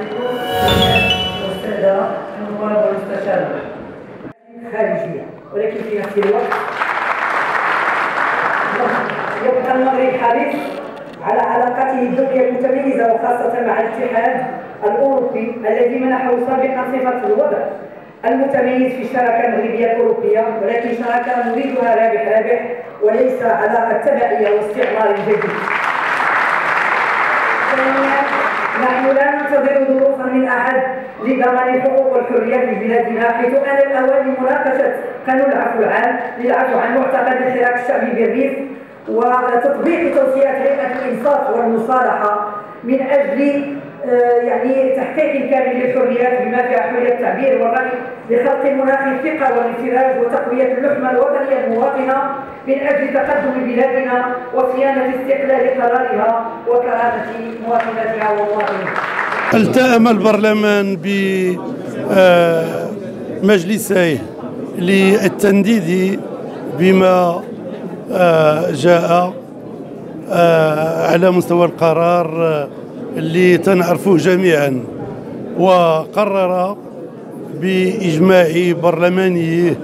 عليكم الاستاذه المقربه والمستشاره خارجيه، ولكن في نفس الوقت يبقى المغرب حريص على علاقته الدوليه المتميزه وخاصه مع الاتحاد الاوروبي الذي منحه سابقا صفه الوضع المتميز في الشراكه المغربيه الاوروبيه، ولكن شراكه نريدها رابح وليس علاقه تبعيه واستعمار جديد. نحن لا ننتظر ظروفا من احد لضمان الحقوق والحريات في بلادنا، حيث ان الاوان لمناقشه قانون العفو العام للعفو عن معتقد الحراك الشعبي بالريف وتطبيق توصيات هيئه الانصاف والمصالحه من اجل يعني تحقيق كامل للحريات بما فيها حريه التعبير والراي لخلق مناخ الثقه والانفراج وتقويه اللحمه الوطنيه المواطنه من اجل تقدم بلادنا وصيانه استقلال قرارها وكرامه مواطناتها ومواطنيها. التأم البرلمان بمجلسيه للتنديد بما جاء على مستوى القرار اللي تنعرفوه جميعا، وقرر بإجماع برلمانيه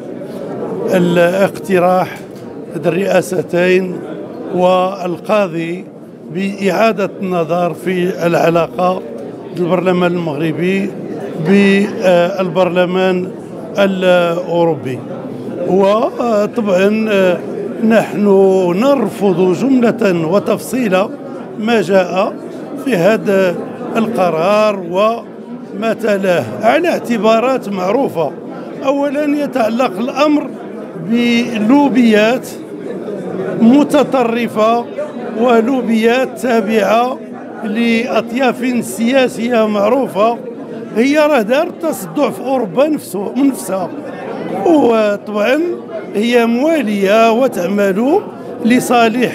الاقتراح الرئاستين والقاضي بإعادة النظر في العلاقة البرلمان المغربي بالبرلمان الأوروبي. وطبعا نحن نرفض جملة وتفصيلا ما جاء في هذا القرار وما تلاه على اعتبارات معروفة. أولا يتعلق الأمر بلوبيات متطرفة ولوبيات تابعة لأطياف سياسية معروفة هي راه دارت تصدع في أوروبا نفسها، وطبعا هي موالية وتعمل لصالح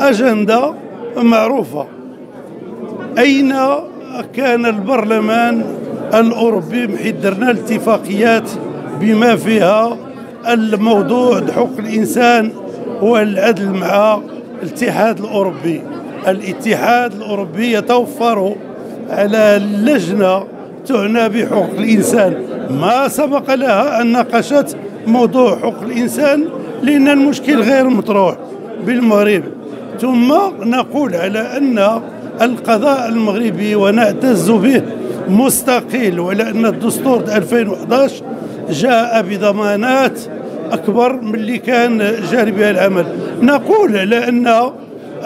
أجندة معروفة. أين كان البرلمان الأوروبي حيت درنا الاتفاقيات بما فيها الموضوع حقوق الإنسان والعدل مع الاتحاد الأوروبي؟ الاتحاد الأوروبي يتوفر على اللجنة تعنى بحقوق الإنسان، ما سبق لها أن ناقشت موضوع حقوق الإنسان لأن المشكل غير مطروح بالمغرب. ثم نقول على أن القضاء المغربي ونعتز به مستقل، ولأن الدستور 2011 جاء بضمانات أكبر من اللي كان جاري بها العمل. نقول على أن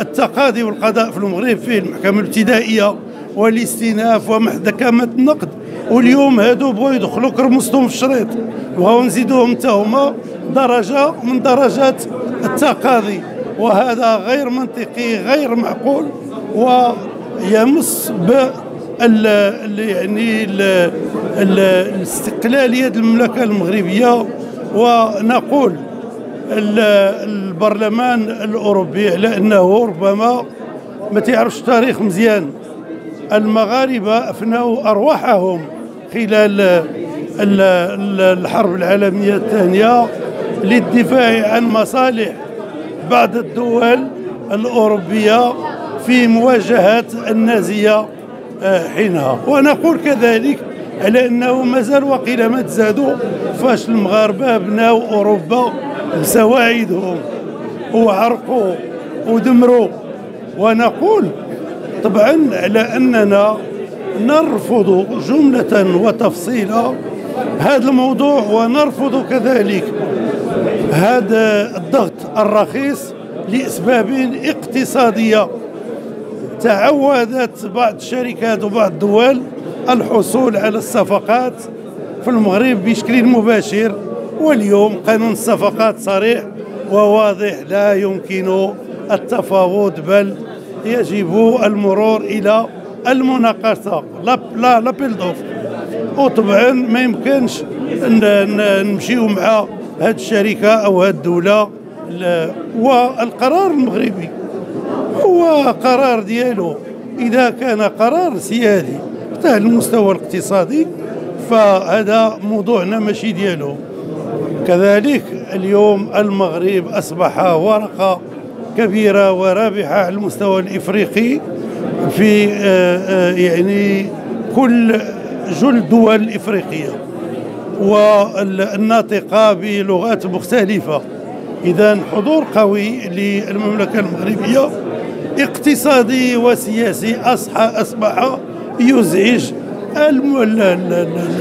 التقاضي والقضاء في المغرب فيه المحكمة الابتدائية والاستئناف ومحكمة النقد، واليوم هادو بغاو يدخلوا كرمستهم في الشريط بغاو نزيدوهم حتى هما درجة من درجات التقاضي، وهذا غير منطقي غير معقول ويمس الاستقلالية المملكة المغربية. ونقول البرلمان الأوروبي لأنه ربما ما تعرفش التاريخ مزيان. المغاربة أفنوا أرواحهم خلال الحرب العالمية الثانية للدفاع عن مصالح بعض الدول الأوروبية في مواجهة النازية حينها. ونقول كذلك على أنه مازال وقيل ما تزادوا فاش المغاربة بناو أوروبا بسواعدهم وعرقوا ودمروا. ونقول طبعا على أننا نرفض جملة وتفصيلا هذا الموضوع، ونرفض كذلك هذا الضغط الرخيص لأسباب اقتصادية. تعودت بعض الشركات وبعض الدول الحصول على الصفقات في المغرب بشكل مباشر، واليوم قانون الصفقات صريح وواضح لا يمكن التفاوض، بل يجب المرور إلى المناقصة لا لابيل دوف. وطبعا ما يمكنش نمشيو مع هذه الشركة أو هذه الدولة. والقرار المغربي هو قرار ديالو، إذا كان قرار سيادي حتى المستوى الاقتصادي فهذا موضوعنا ماشي ديالو. كذلك اليوم المغرب أصبح ورقة كبيرة ورابحة على المستوى الإفريقي في يعني كل جل دول إفريقية والناطقة بلغات مختلفة. إذن حضور قوي للمملكة المغربية اقتصادي وسياسي أصبح يزعج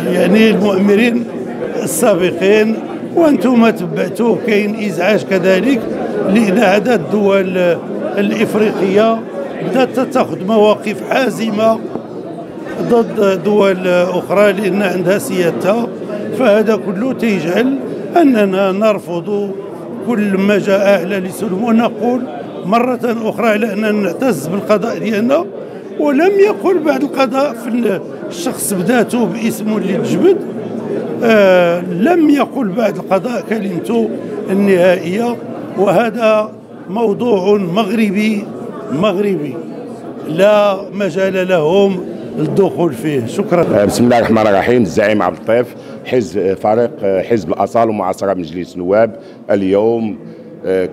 يعني المؤمرين السابقين، وأنتم تبعتوا كاين إزعاج كذلك، لأن عدد الدول الإفريقية بدأت تاخذ مواقف حازمة ضد دول أخرى لأن عندها سيادتها. فهذا كله تيجعل أننا نرفض كل ما جاء أعلى لسلم، ونقول مرة أخرى على أننا نعتز بالقضاء ديالنا. ولم يقل بعد القضاء في الشخص بداته باسم للجبد، لم يقل بعد القضاء كلمته النهائية، وهذا موضوع مغربي لا مجال لهم الدخول فيه. شكرا. بسم الله الرحمن الرحيم. الزعيم عبد اللطيف، فريق حزب الأصال ومعاصرة مجلس النواب. اليوم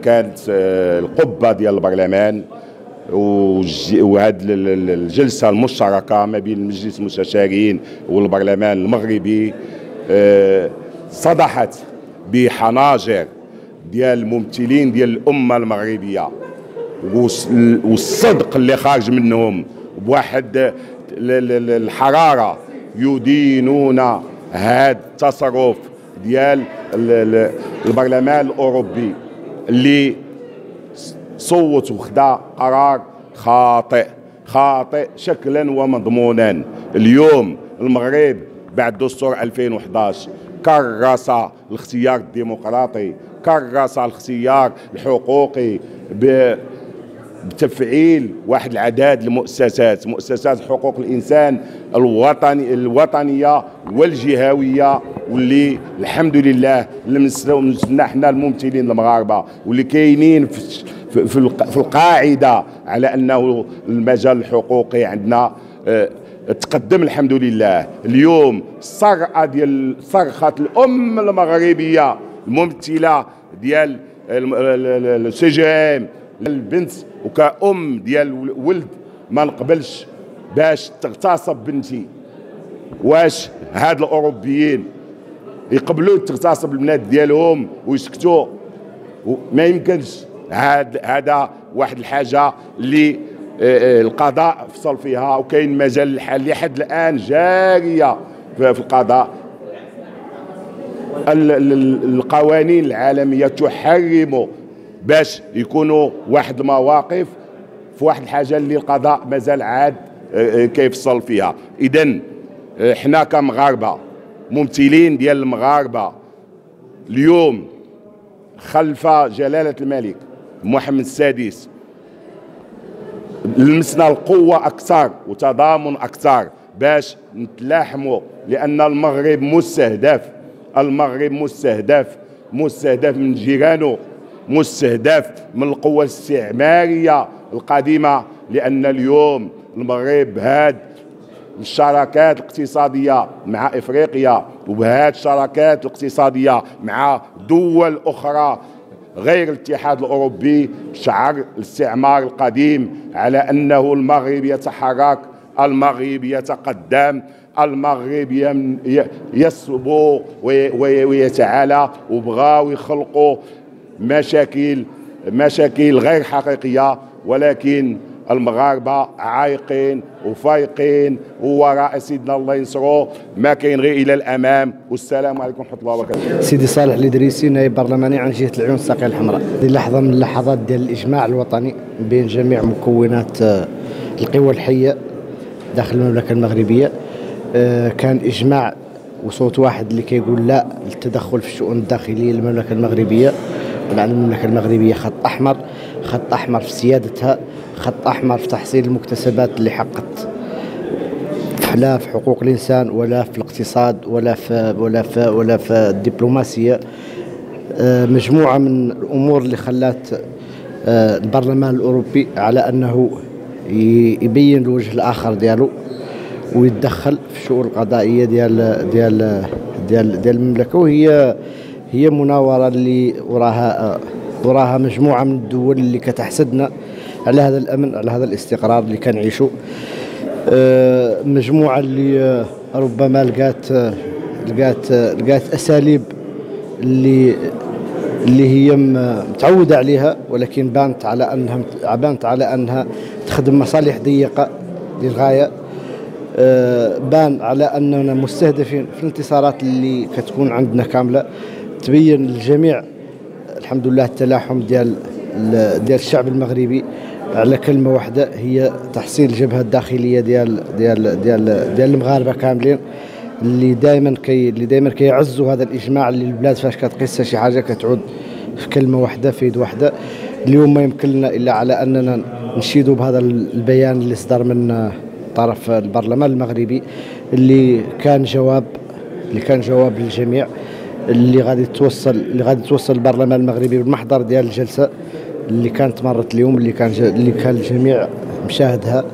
كانت القبة ديال البرلمان وهذه الجلسة المشتركة ما بين مجلس المستشارين والبرلمان المغربي صدحت بحناجر ديال الممثلين ديال الأمة المغربية، والصدق اللي خارج منهم بواحد الحرارة يدينون هذا التصرف ديال البرلمان الأوروبي اللي صوت وخدا قرار خاطئ شكلا ومضمونا. اليوم المغرب بعد دستور 2011 كرس الاختيار الديمقراطي، كرس الاختيار الحقوقي بتفعيل واحد العداد المؤسسات، مؤسسات حقوق الإنسان الوطنية والجهوية، واللي الحمد لله حنا الممثلين المغاربة واللي كاينين في القاعدة على أنه المجال الحقوقي عندنا تقدم الحمد لله. اليوم الصرعة ديال صرخة الأم المغربية الممثلة ديال السي جي ام البنت وكأم ديال ولد، ما نقبلش باش تغتصب بنتي. واش هاد الأوروبيين يقبلوا تغتصب البنات ديالهم ويسكتوا؟ ما يمكنش. هذا واحد الحاجة اللي القضاء فصل فيها، وكاين مجال الحل لحد الآن جارية في القضاء. القوانين العالمية تحرم باش يكونوا واحد المواقف في واحد الحاجة اللي القضاء مازال عاد كيفصل فيها. إذن حنا كمغاربة ممثلين ديال المغاربة اليوم خلف جلالة الملك محمد السادس لمسنا القوة أكثر وتضامن أكثر باش نتلاحموا، لأن المغرب مستهدف، المغرب مستهدف من جيرانه، مستهدف من القوة الاستعمارية القديمة. لأن اليوم المغرب هاد الشراكات الاقتصادية مع إفريقيا وبهاد الشراكات الاقتصادية مع دول أخرى غير الاتحاد الأوروبي شعر الاستعمار القديم على أنه المغرب يتحرك، المغرب يتقدم، المغرب يصبو ويتعالى، وبغاو يخلقوا مشاكل غير حقيقية. ولكن المغاربة عايقين وفايقين ووراء سيدنا الله ينصرو، ما كاين غير إلى الأمام. والسلام عليكم ورحمة الله وبركاته. سيدي صالح الإدريسي، نائب برلماني عن جهة العيون الساقية الحمراء. هذه لحظة من اللحظات ديال الإجماع الوطني بين جميع مكونات القوى الحية داخل المملكة المغربية. كان إجماع وصوت واحد اللي كيقول لا للتدخل في الشؤون الداخلية للمملكة المغربية. طبعا المملكة المغربية خط أحمر، خط أحمر في سيادتها، خط أحمر في تحصيل المكتسبات اللي حققت، لا في حقوق الإنسان ولا في الاقتصاد ولا في الدبلوماسية. مجموعة من الأمور اللي خلات البرلمان الأوروبي على أنه يبين الوجه الآخر ديالو ويتدخل في الشؤون القضائية ديال ديال ديال ديال المملكة. وهي مناورة اللي وراها مجموعة من الدول اللي كتحسدنا على هذا الأمن، على هذا الاستقرار اللي كنعيشو. مجموعة اللي ربما لقات أساليب اللي هي متعودة عليها، ولكن بانت على أنها تخدم مصالح ضيقة للغاية. بان على أننا مستهدفين في الانتصارات اللي كتكون عندنا كاملة. تبين للجميع الحمد لله التلاحم ديال الشعب المغربي على كلمة واحدة، هي تحصيل الجبهة الداخلية ديال ديال ديال ديال المغاربة كاملين، اللي دائما كيعزوا هذا الاجماع. اللي البلاد فاش كتقيسها شي حاجه كتعود في كلمه واحده، في يد واحده. اليوم ما يمكن لنا الا على اننا نشيدوا بهذا البيان اللي صدر من طرف البرلمان المغربي، اللي كان جواب للجميع، اللي غادي توصل البرلمان المغربي بالمحضر ديال الجلسه اللي كانت مرت اليوم، اللي كان الجميع مشاهدها.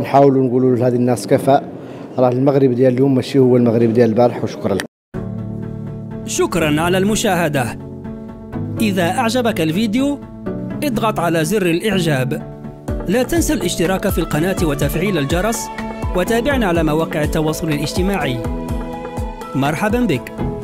نحاولوا نقولوا لهذه الناس كفاء، راه المغرب ديال اليوم ماشي هو المغرب ديال البارح. وشكرا لك. شكرا على المشاهدة. إذا أعجبك الفيديو اضغط على زر الإعجاب. لا تنسى الاشتراك في القناة وتفعيل الجرس، وتابعنا على مواقع التواصل الاجتماعي. مرحبا بك.